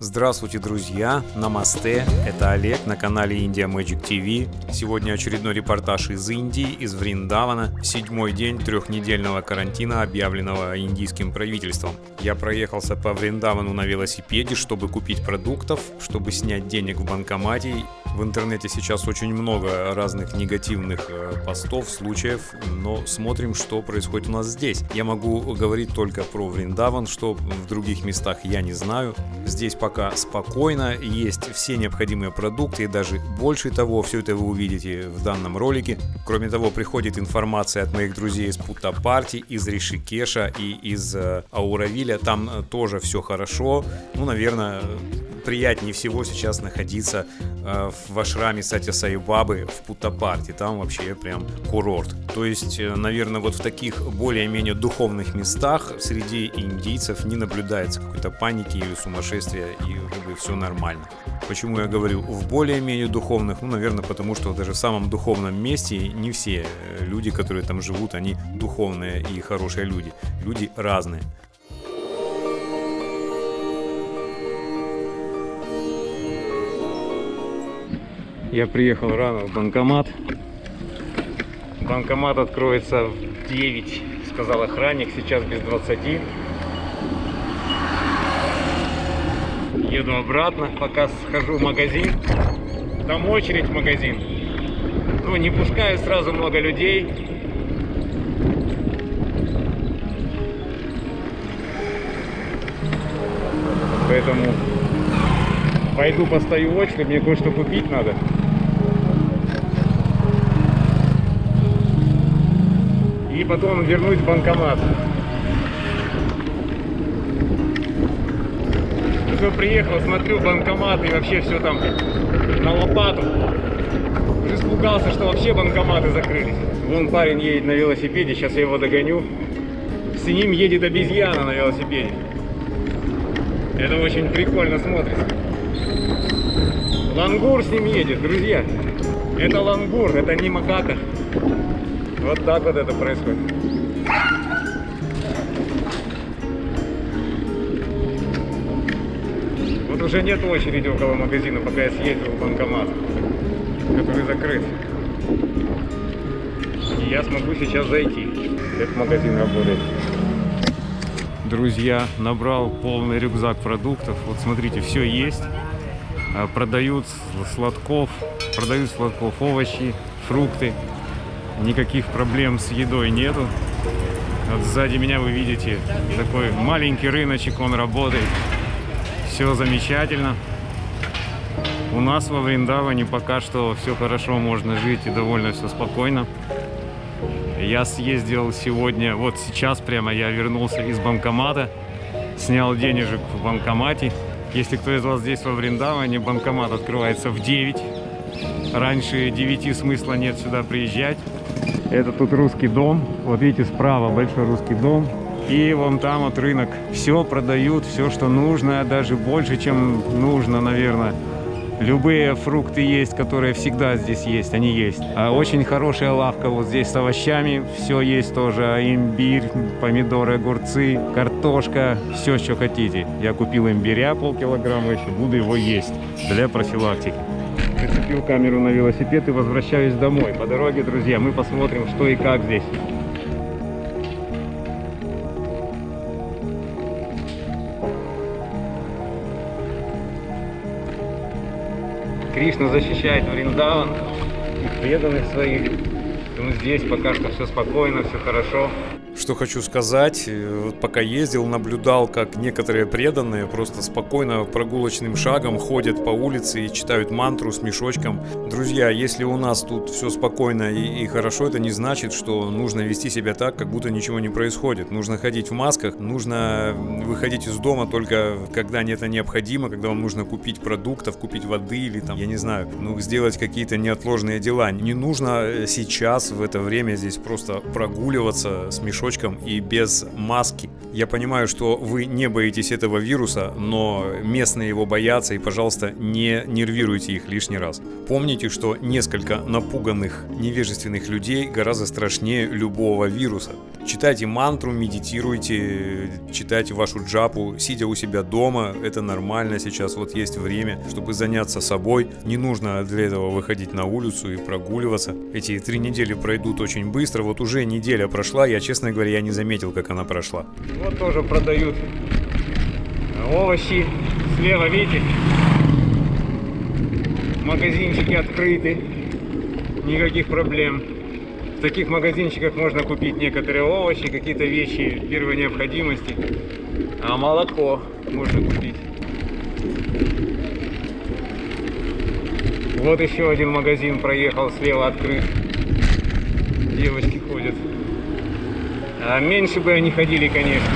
Здравствуйте, друзья! Намасте! Это Олег на канале IndiaMagicTV. Сегодня очередной репортаж из Индии, из Вриндавана. Седьмой день трехнедельного карантина, объявленного индийским правительством. Я проехался по Вриндавану на велосипеде, чтобы купить продуктов, чтобы снять денег в банкомате. В интернете сейчас очень много разных негативных постов, случаев, но смотрим, что происходит у нас здесь. Я могу говорить только про Вриндаван, что в других местах я не знаю. Здесь пока спокойно, есть все необходимые продукты и даже больше того, все это вы увидите в данном ролике. Кроме того, приходит информация от моих друзей из Путтапарти, из Ришикеша и из Ауровиля, там тоже все хорошо, ну, наверное, приятнее всего сейчас находиться в ашраме Сатья Саи Бабы в Путтапарти, там вообще прям курорт. То есть, наверное, вот в таких более-менее духовных местах среди индийцев не наблюдается какой-то паники или сумасшествия, и вроде все нормально. Почему я говорю в более-менее духовных? Ну, наверное, потому что даже в самом духовном месте не все люди, которые там живут, они духовные и хорошие люди. Люди разные. Я приехал рано в банкомат. Банкомат откроется в 9, сказал охранник. Сейчас без 20. Еду обратно, пока схожу в магазин. Там очередь в магазин. Ну, не пускаю сразу много людей. Поэтому пойду постою в очередь, мне кое-что купить надо. И потом вернусь в банкомат. Уже приехал, смотрю банкомат, и вообще все там на лопату. Уже испугался, что вообще банкоматы закрылись. Вон парень едет на велосипеде, сейчас я его догоню. С ним едет обезьяна на велосипеде. Это очень прикольно смотрится. Лангур с ним едет, друзья. Это лангур, это не макака. Вот так вот это происходит. Вот уже нет очереди около магазина, пока я съездил в банкомат, который закрыт. И я смогу сейчас зайти. Этот магазин работает. Друзья, набрал полный рюкзак продуктов. Вот смотрите, все есть. Продают сладков, овощи, фрукты. Никаких проблем с едой нету. Вот сзади меня вы видите такой маленький рыночек, он работает. Все замечательно. У нас во Вриндаване пока что все хорошо, можно жить и довольно все спокойно. Я съездил сегодня, вот сейчас прямо я вернулся из банкомата, снял денежек в банкомате. Если кто из вас здесь во Вриндаване, банкомат открывается в 9. Раньше 9 смысла нет сюда приезжать. Это тут русский дом. Вот видите, справа большой русский дом. И вон там вот рынок. Все продают, все, что нужно, даже больше, чем нужно, наверное. Любые фрукты есть, которые всегда здесь есть, они есть. Очень хорошая лавка вот здесь с овощами. Все есть тоже. Имбирь, помидоры, огурцы, картошка. Все, что хотите. Я купил имбиря полкилограмма, еще буду его есть для профилактики. Прицепил камеру на велосипед и возвращаюсь домой. По дороге, друзья, мы посмотрим, что и как здесь. Кришна защищает Вриндаван и преданных своих. Ну, здесь пока что все спокойно, все хорошо. Что хочу сказать, вот пока ездил, наблюдал, как некоторые преданные просто спокойно прогулочным шагом ходят по улице и читают мантру с мешочком. Друзья, если у нас тут все спокойно и хорошо, это не значит, что нужно вести себя так, как будто ничего не происходит. Нужно ходить в масках, нужно выходить из дома только когда это необходимо, когда вам нужно купить продуктов, купить воды или там, я не знаю, ну, сделать какие-то неотложные дела. Не нужно сейчас в это время здесь просто прогуливаться с мешочком носочком и без маски. Я понимаю, что вы не боитесь этого вируса, но местные его боятся, и, пожалуйста, не нервируйте их лишний раз. Помните, что несколько напуганных, невежественных людей гораздо страшнее любого вируса. Читайте мантру, медитируйте, читайте вашу джапу, сидя у себя дома, это нормально сейчас, вот есть время, чтобы заняться собой. Не нужно для этого выходить на улицу и прогуливаться. Эти 3 недели пройдут очень быстро, вот уже неделя прошла, я, честно говоря, не заметил, как она прошла. Вот тоже продают овощи, слева, видите, магазинчики открыты, никаких проблем. В таких магазинчиках можно купить некоторые овощи, какие-то вещи первой необходимости, а молоко можно купить. Вот еще один магазин проехал, слева открыт, девочки ходят. А меньше бы они ходили, конечно,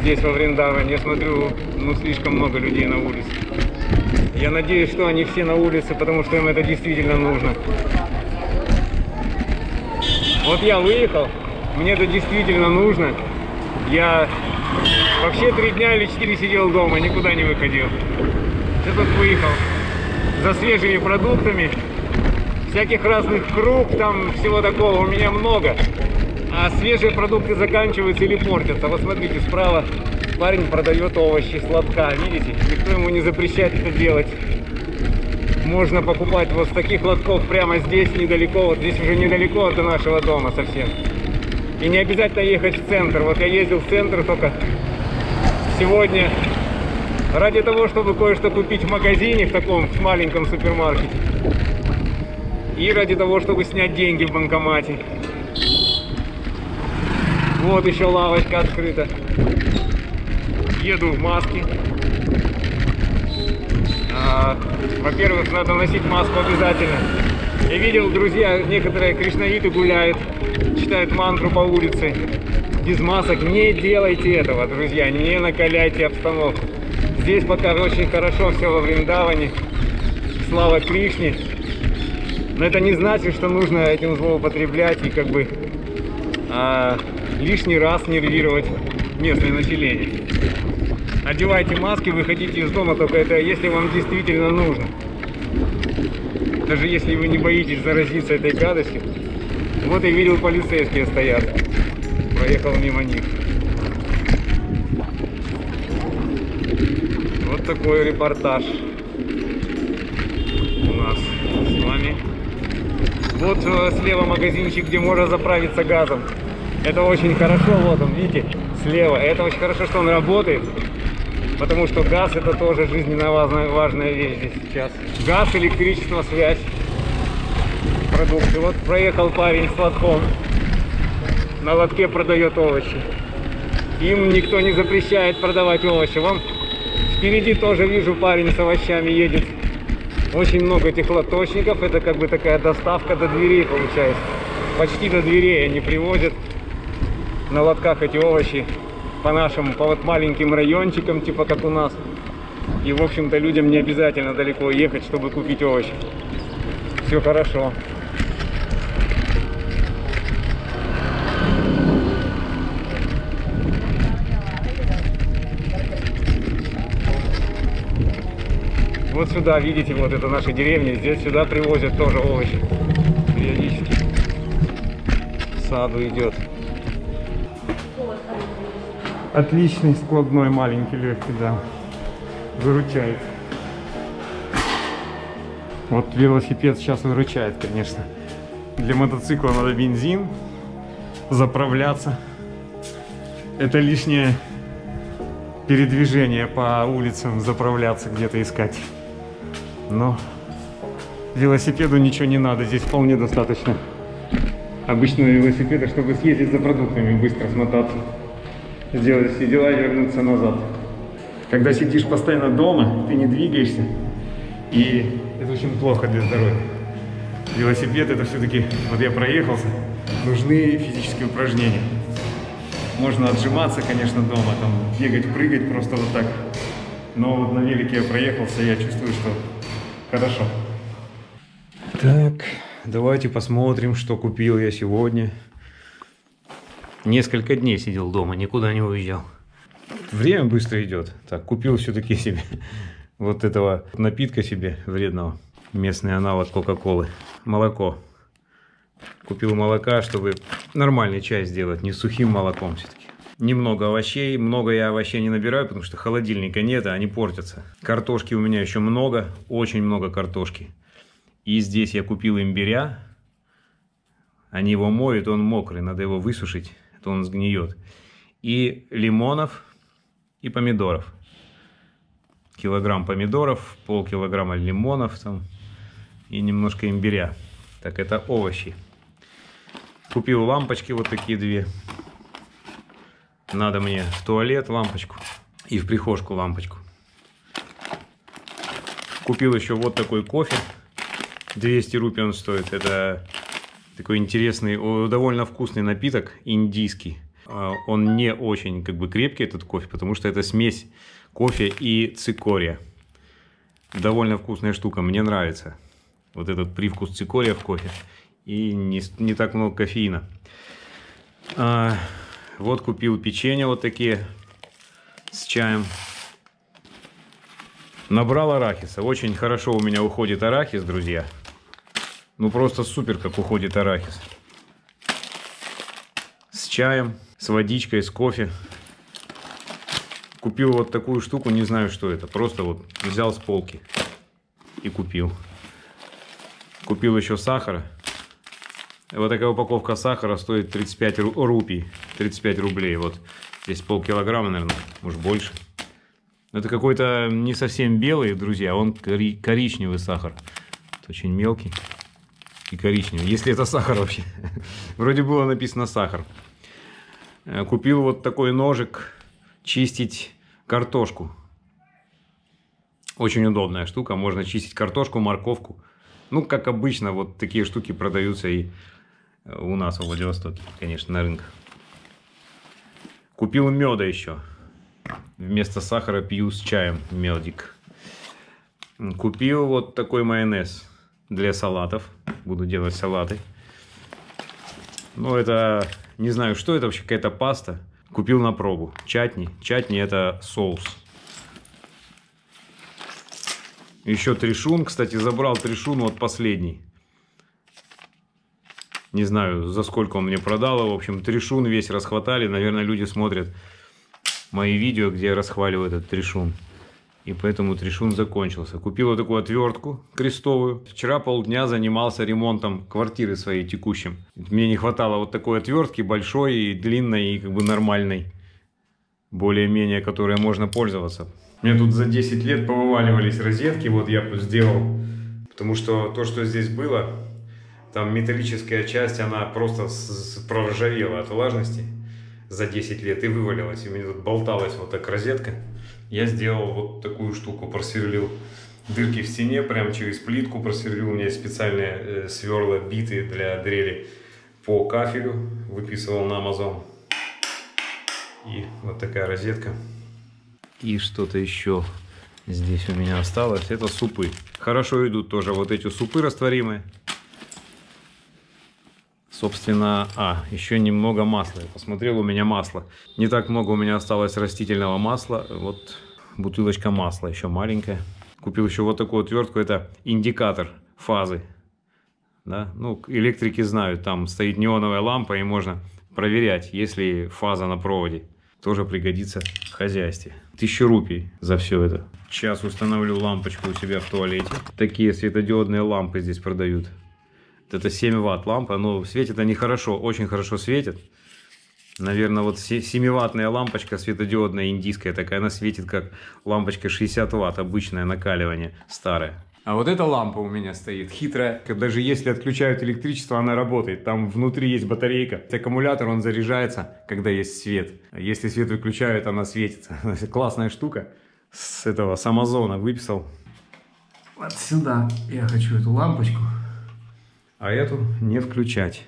здесь во Вриндаване. Я смотрю, ну слишком много людей на улице. Я надеюсь, что они все на улице, потому что им это действительно нужно. Вот я выехал, мне это действительно нужно. Я вообще 3 дня или 4 сидел дома, никуда не выходил. Я тут выехал за свежими продуктами, всяких разных круп, там всего такого у меня много. А свежие продукты заканчиваются или портятся. Вот смотрите, справа парень продает овощи с лотка. Видите, никто ему не запрещает это делать. Можно покупать вот с таких лотков прямо здесь, недалеко. Вот здесь уже недалеко от нашего дома совсем. И не обязательно ехать в центр. Вот я ездил в центр только сегодня ради того, чтобы кое-что купить в магазине, в таком маленьком супермаркете. И ради того, чтобы снять деньги в банкомате. Вот еще лавочка открыта. Еду в маске. Во-первых, надо носить маску обязательно. Я видел, друзья, некоторые кришнаиты гуляют, читают мантру по улице. Без масок не делайте этого, друзья, не накаляйте обстановку. Здесь пока очень хорошо все во Вриндаване. Слава Кришне. Но это не значит, что нужно этим злоупотреблять и как бы... лишний раз нервировать местное население. Одевайте маски, выходите из дома, только это если вам действительно нужно. Даже если вы не боитесь заразиться этой гадостью. Вот я видел, полицейские стоят. Проехал мимо них. Вот такой репортаж у нас с вами. Вот слева магазинчик, где можно заправиться газом. Это очень хорошо, вот он, видите, слева. Это очень хорошо, что он работает, потому что газ — это тоже жизненно важная вещь здесь сейчас. Газ, электричество, связь, продукты. Вот проехал парень с лотком, на лотке продает овощи. Им никто не запрещает продавать овощи. Вон впереди тоже вижу, парень с овощами едет. Очень много этих лоточников, это как бы такая доставка до дверей получается. Почти до дверей они привозят на лотках эти овощи по нашим, по вот маленьким райончикам, типа как у нас. И, в общем-то, людям не обязательно далеко ехать, чтобы купить овощи. Все хорошо. Вот сюда, видите, вот это наши деревни. Здесь сюда привозят тоже овощи периодически. Саду идет. Отличный складной, маленький, легкий, да. Выручает. Вот велосипед сейчас выручает, конечно. Для мотоцикла надо бензин, заправляться. Это лишнее передвижение по улицам, заправляться где-то, искать. Но велосипеду ничего не надо, здесь вполне достаточно обычного велосипеда, чтобы съездить за продуктами, быстро смотаться, сделать все дела и вернуться назад. Когда сидишь постоянно дома, ты не двигаешься, и это очень плохо для здоровья. Велосипед — это все-таки, вот я проехался, нужны физические упражнения. Можно отжиматься, конечно, дома, там бегать, прыгать просто вот так, но вот на велике я проехался, я чувствую, что хорошо. Так, давайте посмотрим, что купил я сегодня. Несколько дней сидел дома, никуда не уезжал. Время быстро идет. Так, купил все-таки себе вот этого напитка себе вредного. Местный аналог кока-колы. Молоко. Купил молока, чтобы нормальный чай сделать, не сухим молоком все-таки. Немного овощей. Много я овощей не набираю, потому что холодильника нет, а они портятся. Картошки у меня еще много, очень много картошки. И здесь я купил имбиря. Они его моют, он мокрый, надо его высушить, а то он сгниет. И лимонов, и помидоров. Килограмм помидоров, полкилограмма лимонов там, и немножко имбиря. Так, это овощи. Купил лампочки вот такие две. Надо мне в туалет лампочку и в прихожку лампочку. Купил еще вот такой кофе. 200 рупий он стоит. Это такой интересный, довольно вкусный напиток, индийский. Он не очень как бы крепкий, этот кофе, потому что это смесь кофе и цикория. Довольно вкусная штука, мне нравится. Вот этот привкус цикория в кофе. И не так много кофеина. Вот купил печенье вот такие с чаем. Набрал арахиса. Очень хорошо у меня уходит арахис, друзья. Ну просто супер, как уходит арахис. С чаем, с водичкой, с кофе. Купил вот такую штуку, не знаю, что это. Просто вот взял с полки и купил. Купил еще сахара. Вот такая упаковка сахара стоит 35 рупий, 35 рублей. Вот здесь полкилограмма, наверное, может больше. Это какой-то не совсем белый, друзья, он коричневый сахар. Это очень мелкий и коричневый, если это сахар вообще. Вроде было написано сахар. Купил вот такой ножик чистить картошку. Очень удобная штука, можно чистить картошку, морковку. Ну, как обычно, вот такие штуки продаются и у нас в Владивостоке, конечно, на рынках. Купил меда еще. Вместо сахара пью с чаем медик. Купил вот такой майонез для салатов. Буду делать салаты. Ну, это, не знаю, что это вообще, какая-то паста. Купил на пробу. Чатни. Чатни – это соус. Еще трешун, кстати, забрал трешун, вот последний. Не знаю, за сколько он мне продал. В общем, трешун весь расхватали. Наверное, люди смотрят мои видео, где я расхваливаю этот трешун. И поэтому трешун закончился. Купил вот такую отвертку крестовую. Вчера полдня занимался ремонтом квартиры своей текущим. Мне не хватало вот такой отвертки, большой и длинной, и как бы нормальной. Более-менее, которой можно пользоваться. У меня тут за 10 лет повываливались розетки, вот я сделал, потому что то, что здесь было, там металлическая часть, она просто проржавела от влажности за 10 лет и вывалилась. И у меня тут болталась вот так розетка. Я сделал вот такую штуку, просверлил дырки в стене, прям через плитку просверлил. У меня специальные сверла, биты для дрели по кафелю, выписывал на Amazon. И вот такая розетка. И что-то еще здесь у меня осталось. Это супы. Хорошо идут тоже вот эти супы растворимые. Собственно, еще немного масла. Я посмотрел, у меня масло. Не так много у меня осталось растительного масла. Вот бутылочка масла еще маленькая. Купил еще вот такую отвертку. Это индикатор фазы. Да? Ну, электрики знают. Там стоит неоновая лампа, и можно проверять, есть ли фаза на проводе. Тоже пригодится в хозяйстве. 1000 рупий за все это. Сейчас установлю лампочку у себя в туалете. Такие светодиодные лампы здесь продают. Это 7 ватт лампа, но светит они хорошо, очень хорошо светит. Наверное, вот 7-ваттная лампочка светодиодная индийская такая, она светит как лампочка 60 ватт, обычное накаливание, старое. А вот эта лампа у меня стоит, хитрая. Даже если отключают электричество, она работает. Там внутри есть батарейка. Аккумулятор, он заряжается, когда есть свет. Если свет выключают, она светится. Классная штука. С этого, с Амазона выписал. Вот сюда я хочу эту лампочку. А эту не включать.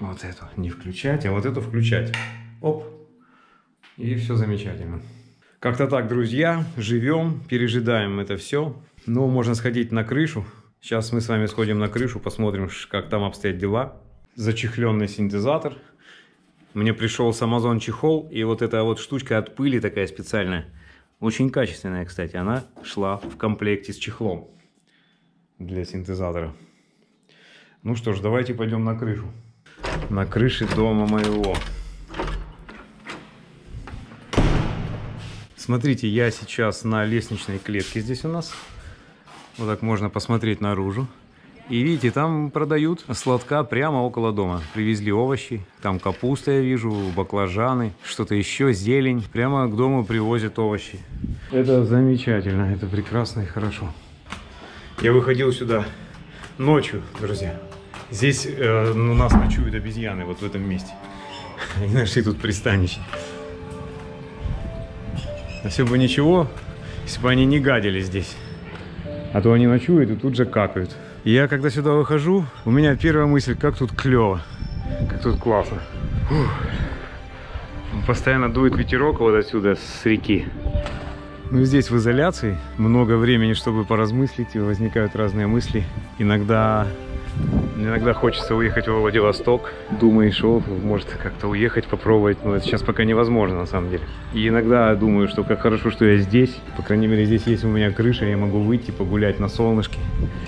Вот эту не включать, а вот эту включать. Оп. И все замечательно. Как-то так, друзья, живем, пережидаем это все. Ну, можно сходить на крышу. Сейчас мы с вами сходим на крышу, посмотрим, как там обстоят дела. Зачехленный синтезатор. Мне пришел с Amazon чехол, и вот эта вот штучка от пыли такая специальная. Очень качественная, кстати. Она шла в комплекте с чехлом для синтезатора. Ну что ж, давайте пойдем на крышу. На крыше дома моего. Смотрите, я сейчас на лестничной клетке здесь у нас. Вот так можно посмотреть наружу. И видите, там продают сладка прямо около дома. Привезли овощи, там капуста я вижу, баклажаны, что-то еще, зелень. Прямо к дому привозят овощи. Это замечательно, это прекрасно и хорошо. Я выходил сюда ночью, друзья. Здесь у нас ночуют обезьяны, вот в этом месте. Они нашли тут пристанище. А все бы ничего, если бы они не гадили здесь. А то они ночуют и тут же какают. Я когда сюда выхожу, у меня первая мысль, как тут клево, как тут классно. Фух. Постоянно дует ветерок вот отсюда, с реки. Ну, здесь в изоляции много времени, чтобы поразмыслить, и возникают разные мысли. Иногда хочется уехать во Владивосток. Думаешь, о, может как-то уехать, попробовать, но это сейчас пока невозможно на самом деле. И иногда думаю, что как хорошо, что я здесь. По крайней мере, здесь есть у меня крыша, я могу выйти, погулять на солнышке.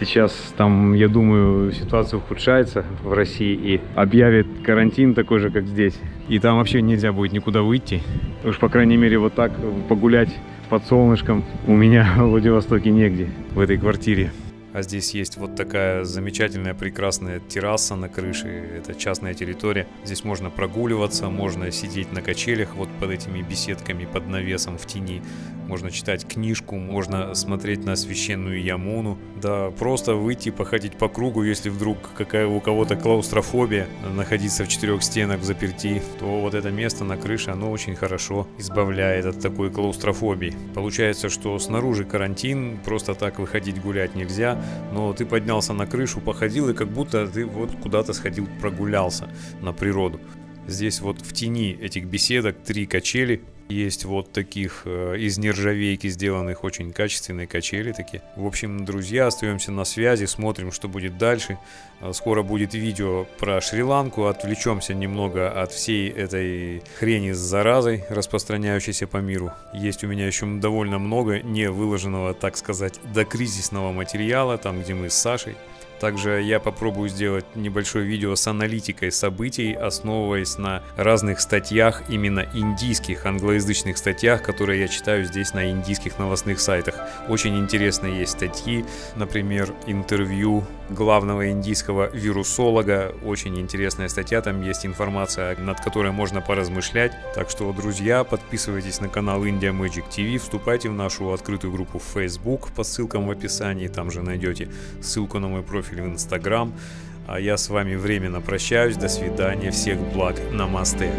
Сейчас там, я думаю, ситуация ухудшается в России и объявят карантин такой же, как здесь. И там вообще нельзя будет никуда выйти. Уж, по крайней мере, вот так погулять под солнышком у меня в Владивостоке негде, в этой квартире. А здесь есть вот такая замечательная, прекрасная терраса на крыше. Это частная территория. Здесь можно прогуливаться, можно сидеть на качелях вот под этими беседками, под навесом в тени. Можно читать книжку, можно смотреть на священную Ямуну. Да, просто выйти, походить по кругу, если вдруг какая у кого-то клаустрофобия, находиться в четырех стенах взаперти, то вот это место на крыше, оно очень хорошо избавляет от такой клаустрофобии. Получается, что снаружи карантин, просто так выходить гулять нельзя. Но ты поднялся на крышу, походил, и как будто ты вот куда-то сходил, прогулялся на природу. Здесь вот в тени этих беседок 3 качели. Есть вот таких из нержавейки сделанных очень качественные качели такие. В общем, друзья, остаемся на связи, смотрим, что будет дальше. Скоро будет видео про Шри-Ланку, отвлечемся немного от всей этой хрени с заразой, распространяющейся по миру. Есть у меня еще довольно много не выложенного, так сказать, докризисного материала, там где мы с Сашей. Также я попробую сделать небольшое видео с аналитикой событий, основываясь на разных статьях, именно индийских, англоязычных статьях, которые я читаю здесь на индийских новостных сайтах. Очень интересные есть статьи, например, интервью главного индийского вирусолога. Очень интересная статья, там есть информация, над которой можно поразмышлять. Так что, друзья, подписывайтесь на канал IndiaMagicTV, вступайте в нашу открытую группу в Facebook по ссылкам в описании, там же найдете ссылку на мой профиль в Инстаграм. А я с вами временно прощаюсь. До свидания. Всех благ. Намасте.